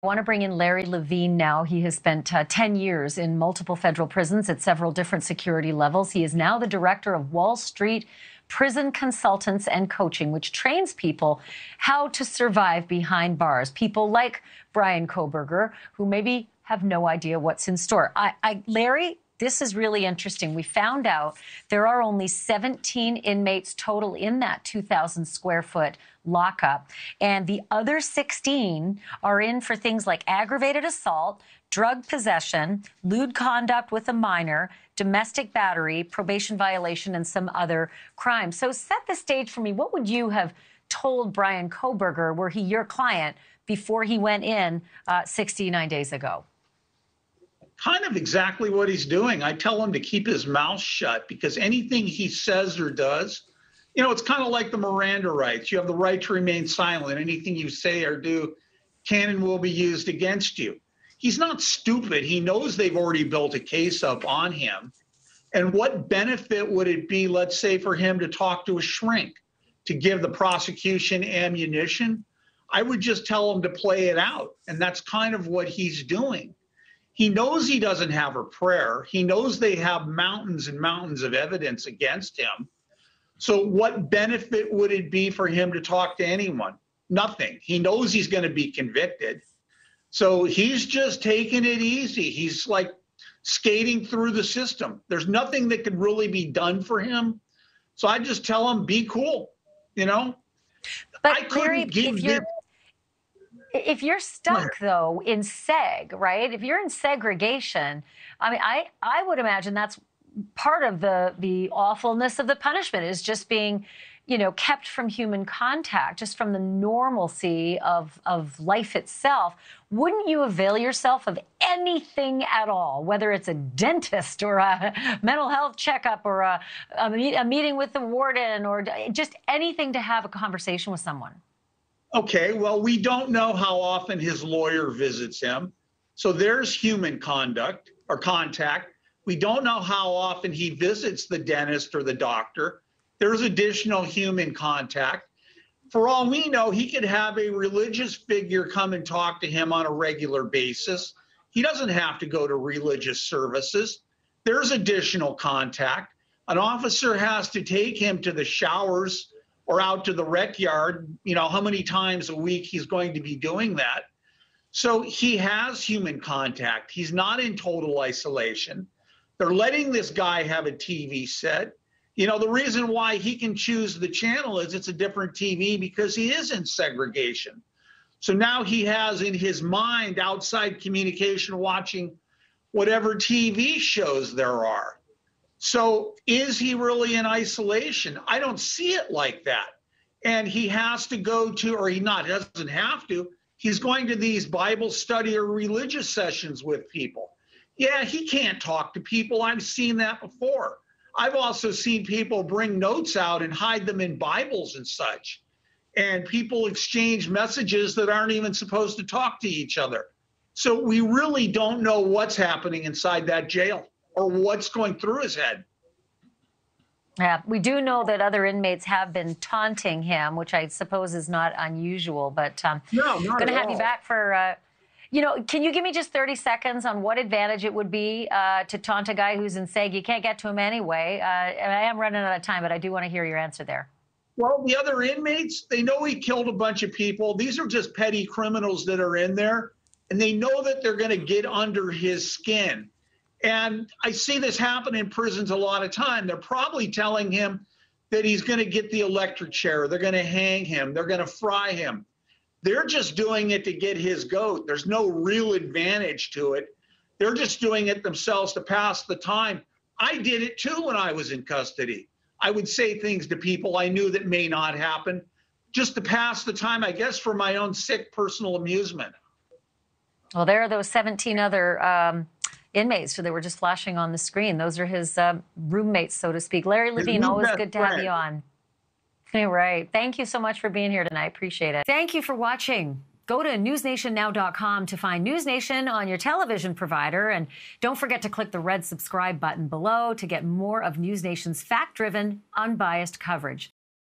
I want to bring in Larry Levine now. He has spent 10 years in multiple federal prisons at several different security levels. He is now the director of Wall Street Prison Consultants and Coaching, which trains people how to survive behind bars. People like Bryan Kohberger, who maybe have no idea what's in store. Larry, this is really interesting. We found out there are only 17 inmates total in that 2,000 square foot lockup, and the other 16 are in for things like aggravated assault, drug possession, lewd conduct with a minor, domestic battery, probation violation, and some other crimes. So set the stage for me. What would you have told Bryan Kohberger, were he your client, before he went in 69 days ago? Kind of exactly what he's doing. I tell him to keep his mouth shut, because anything he says or does, you know, it's kind of like the Miranda rights. You have the right to remain silent. Anything you say or do can and will be used against you. He's not stupid. He knows they've already built a case up on him. And what benefit would it be, let's say, for him to talk to a shrink, to give the prosecution ammunition? I would just tell him to play it out. And that's kind of what he's doing. He knows he doesn't have a prayer. He knows they have mountains and mountains of evidence against him. So what benefit would it be for him to talk to anyone? Nothing. He knows he's going to be convicted. So he's just taking it easy. He's like skating through the system. There's nothing that could really be done for him. So I just tell him, be cool, you know? But I couldn't give you... If you're stuck, though, in seg, right? If you're in segregation, I mean, I would imagine that's part of the awfulness of the punishment, is just being, you know, kept from human contact, just from the normalcy of life itself. Wouldn't you avail yourself of anything at all, whether it's a dentist or a mental health checkup or a meeting with the warden, or just anything to have a conversation with someone? Okay, well, we don't know how often his lawyer visits him. So there's human conduct or contact. We don't know how often he visits the dentist or the doctor. There's additional human contact. For all we know, he could have a religious figure come and talk to him on a regular basis. He doesn't have to go to religious services. There's additional contact. An officer has to take him to the showers or out to the rec yard, you know, how many times a week he's going to be doing that. So he has human contact. He's not in total isolation. They're letting this guy have a TV set. You know, the reason why he can choose the channel is it's a different TV, because he is in segregation. So now he has in his mind outside communication, watching whatever TV shows there are. So is he really in isolation? I don't see it like that. And he has to go to, or he doesn't have to, he's going to these Bible study or religious sessions with people. Yeah, he can't talk to people. I've seen that before. I've also seen people bring notes out and hide them in Bibles and such. And people exchange messages that aren't even supposed to talk to each other. So we really don't know what's happening inside that jail, or what's going through his head. Yeah, we do know that other inmates have been taunting him, which I suppose is not unusual, but no, not going to have you back for, you know, can you give me just 30 seconds on what advantage it would be to taunt a guy who's in seg? You can't get to him anyway. And I am running out of time, but I do want to hear your answer there. Well, the other inmates, they know he killed a bunch of people. These are just petty criminals that are in there, and they know that they're going to get under his skin. And I see this happen in prisons a lot of time. They're probably telling him that he's going to get the electric chair. They're going to hang him. They're going to fry him. They're just doing it to get his goat. There's no real advantage to it. They're just doing it themselves to pass the time. I did it too when I was in custody. I would say things to people I knew that may not happen, just to pass the time, I guess, for my own sick personal amusement. Well, there are those 17 other inmates, so they were just flashing on the screen. Those are his roommates, so to speak. Larry Levine, always good to have you on. All right. Thank you so much for being here tonight. Appreciate it. Thank you for watching. Go to newsnationnow.com to find NewsNation on your television provider. And don't forget to click the red subscribe button below to get more of NewsNation's fact-driven, unbiased coverage.